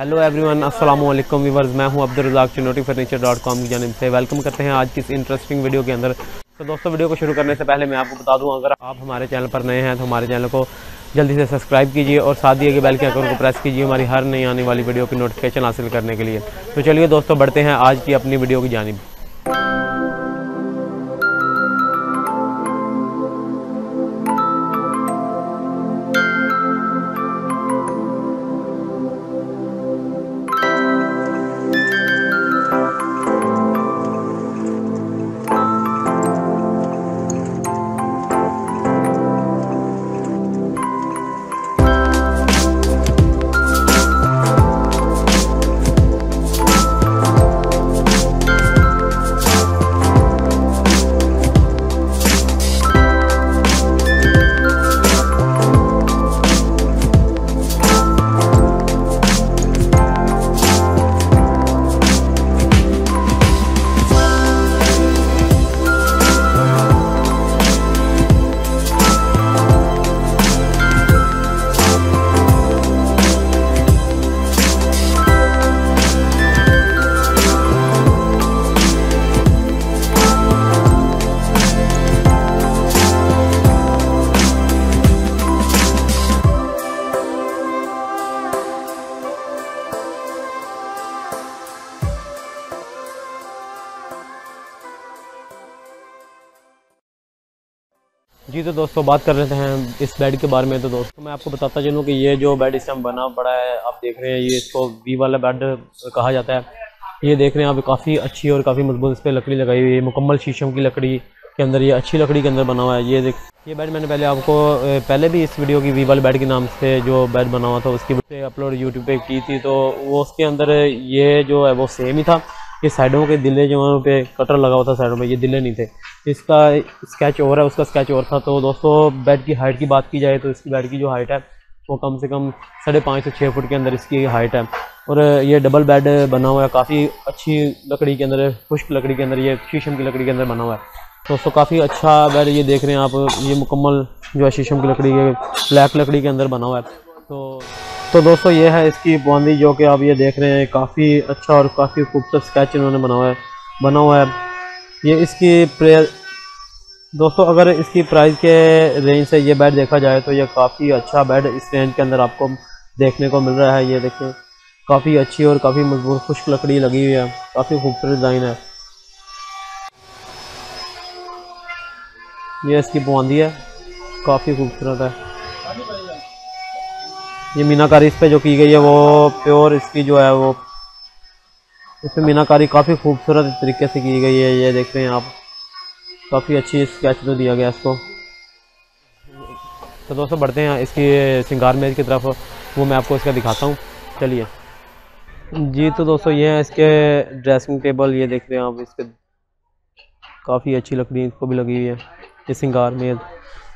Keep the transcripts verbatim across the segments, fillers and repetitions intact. Hello everyone, अस्सलाम वालेकुम viewers. मैं हूं अब्दुलजाक चुनौती फर्नीचर डॉट कॉम की जानिब से वेलकम करते हैं आज की इस इंटरेस्टिंग वीडियो के अंदर। तो दोस्तों, वीडियो को शुरू करने से पहले मैं आपको बता दूं, अगर आप हमारे चैनल पर नए हैं तो हमारे चैनल को जल्दी से सब्सक्राइब कीजिए और साथ ही बेल के आइकन को प्रेस कीजिए हमारी हर नई आने वाली वीडियो की नोटिफिकेशन हासिल करने के लिए। तो चलिए दोस्तों, बढ़ते हैं आज की अपनी वीडियो की जानिब। जी तो दोस्तों, बात कर रहे हैं इस बेड के बारे में। तो दोस्तों, मैं आपको बताता चलूँ कि ये जो बेड इस टाइम बना पड़ा है, आप देख रहे हैं, ये इसको वी वाला बेड कहा जाता है। ये देख रहे हैं आप, काफ़ी अच्छी और काफ़ी मजबूत इस पर लकड़ी लगाई हुई है, मुकम्मल शीशम की लकड़ी के अंदर, ये अच्छी लकड़ी के अंदर बना हुआ है। ये देख, ये बेड मैंने पहले आपको पहले भी इस वीडियो की वी वाला बेड के नाम से जो बेड बना हुआ था उसकी अपलोड यूट्यूब पर की थी, तो वो उसके अंदर ये जो है वो सेम ही था। ये साइडों के दिले जो है पे कटर लगा हुआ था, साइडों में ये दिले नहीं थे। इसका स्केच और है, उसका स्केच और था। तो दोस्तों, बेड की हाइट की बात की जाए तो इसकी बेड की जो हाइट है वो कम से कम साढ़े पाँच से छः फुट के अंदर इसकी हाइट है। और ये डबल बेड बना हुआ है, काफ़ी अच्छी लकड़ी के अंदर, खुश्क लकड़ी के अंदर, ये शीशम की लकड़ी के अंदर बना हुआ है। दोस्तों, काफ़ी अच्छा बेड ये देख रहे हैं आप, ये मुकम्मल जो है शीशम की लकड़ी के, ब्लैक लकड़ी के अंदर बना हुआ है। तो तो दोस्तों, ये है इसकी बॉन्दी जो कि आप ये देख रहे हैं, काफ़ी अच्छा और काफ़ी खूबसूरत स्केच इन्होंने बना हुआ है बना हुआ है ये इसकी प्रे दोस्तों, अगर इसकी प्राइस के रेंज से ये बेड देखा जाए तो ये काफ़ी अच्छा बेड इस रेंज के अंदर आपको देखने को मिल रहा है। ये देखें, काफ़ी अच्छी और काफ़ी मजबूत खुश्क लकड़ी लगी हुई है, काफ़ी खूबसूरत डिज़ाइन है। ये इसकी बॉन्दी है, काफ़ी खूबसूरत है। ये मीनाकारी इस पे जो की गई है वो प्योर, इसकी जो है वो इस पे मीनाकारी काफ़ी खूबसूरत इस तरीके से की गई है। ये देख रहे हैं आप, काफ़ी अच्छी स्केच तो दिया गया इसको। तो दोस्तों, बढ़ते हैं इसकी श्रृंगार मेज की तरफ, वो मैं आपको इसका दिखाता हूँ, चलिए। जी तो दोस्तों, ये है इसके ड्रेसिंग टेबल, ये देख रहे हैं आप, इसके काफ़ी अच्छी लकड़ी इसको भी लगी हुई है। ये श्रृंगार मेज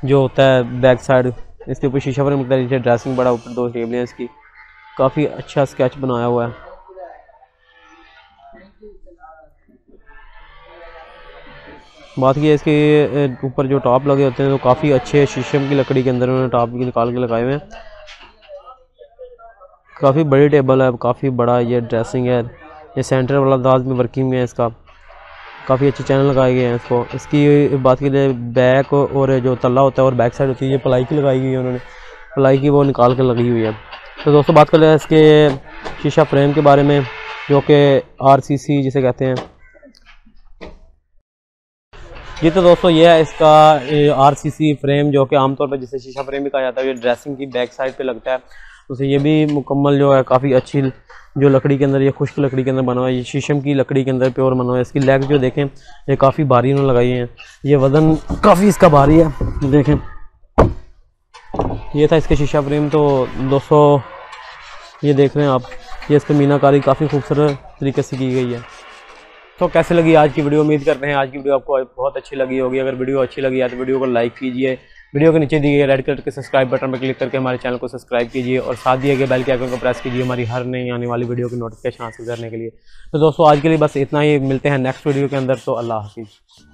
जो होता है बैक साइड, इसके ऊपर शीशा पर मतलब नीचे ड्रेसिंग बड़ा, ऊपर दो टेबलें हैं इसकी, काफ़ी अच्छा स्केच बनाया हुआ है। बात की इसके ऊपर जो टॉप लगे होते हैं तो काफ़ी अच्छे शीशम की लकड़ी के अंदर उन्होंने टॉप भी निकाल के लगाए हुए हैं। काफ़ी बड़ी टेबल है, काफ़ी बड़ा ये ड्रेसिंग है, ये सेंटर वाला दाज में वर्किंग में है इसका, काफ़ी अच्छे चैनल लगाए गए हैं इसको। इसकी बात के लिए बैक और जो तल्ला होता है और बैक साइड होती है, ये प्लाई की लगाई हुई है उन्होंने, प्लाई की वो निकाल कर लगी हुई है। तो दोस्तों, बात कर लें इसके शीशा फ्रेम के बारे में जो कि आरसीसी जिसे कहते हैं। ये तो दोस्तों, ये है इसका आरसीसी फ्रेम जो कि आमतौर पर जिसे शीशा फ्रेम भी कहा जाता है, ये ड्रेसिंग की बैक साइड पर लगता है। उसे ये भी मुकम्मल जो है काफ़ी अच्छी जो लकड़ी के अंदर, ये खुश्क लकड़ी के अंदर बना हुआ है, ये शीशम की लकड़ी के अंदर प्योर बना हुआ है। इसकी लेग जो देखें, ये काफ़ी भारी उन्होंने लगाई है, ये वज़न काफ़ी इसका भारी है, देखें। ये था इसके शीशा फ्रेम। तो दोस्तों, ये देख रहे हैं आप, ये इसकी मीनाकारी काफ़ी खूबसूरत तरीके से की गई है। तो कैसे लगी आज की वीडियो? उम्मीद करते हैं आज की वीडियो आपको बहुत अच्छी लगी होगी। अगर वीडियो अच्छी लगी है तो वीडियो को लाइक कीजिए, वीडियो के नीचे दिए गए रेड कलर के सब्सक्राइब बटन पर क्लिक करके हमारे चैनल को सब्सक्राइब कीजिए और साथ दिए गए बेल के आइकन को प्रेस कीजिए हमारी हर नई आने वाली वीडियो की नोटिफिकेशन हासिल करने के लिए। तो दोस्तों, आज के लिए बस इतना ही, मिलते हैं नेक्स्ट वीडियो के अंदर। तो अल्लाह हाफिज़।